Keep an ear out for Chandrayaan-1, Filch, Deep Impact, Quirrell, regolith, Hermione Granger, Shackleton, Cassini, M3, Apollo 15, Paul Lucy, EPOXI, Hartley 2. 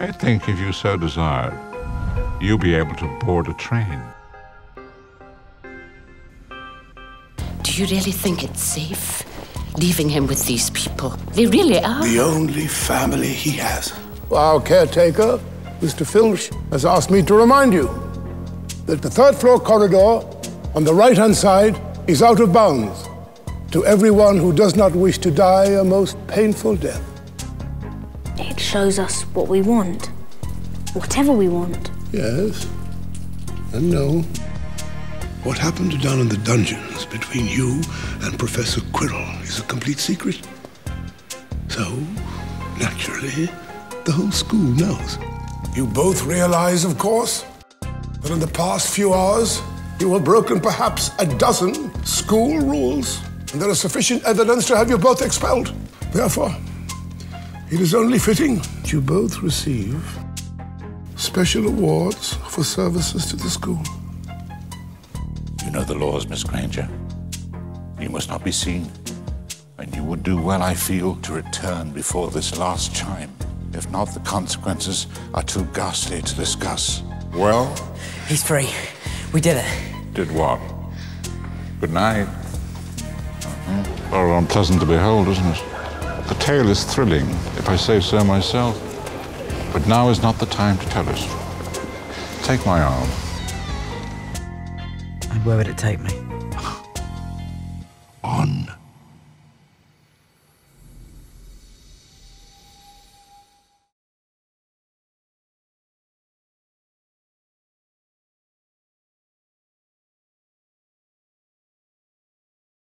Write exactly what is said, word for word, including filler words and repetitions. I think if you so desired, you'll be able to board a train. Do you really think it's safe? Leaving him with these people. They really are. The only family he has. Our caretaker, Mister Filch, has asked me to remind you that the third floor corridor on the right-hand side is out of bounds to everyone who does not wish to die a most painful death. It shows us what we want, whatever we want. Yes, and no. What happened down in the dungeons between you and Professor Quirrell is a complete secret. So, naturally, the whole school knows. You both realize, of course, that in the past few hours, you have broken perhaps a dozen school rules, and there is sufficient evidence to have you both expelled. Therefore, it is only fitting that you both receive special awards for services to the school. You know the laws, Miss Granger. You must not be seen, and you would do well, I feel, to return before this last chime. If not, the consequences are too ghastly to discuss. Well? He's free. We did it. Did what? Good night. Mm-hmm. Rather unpleasant to behold, isn't it? The tale is thrilling, if I say so myself. But now is not the time to tell us. Take my arm. And where would it take me?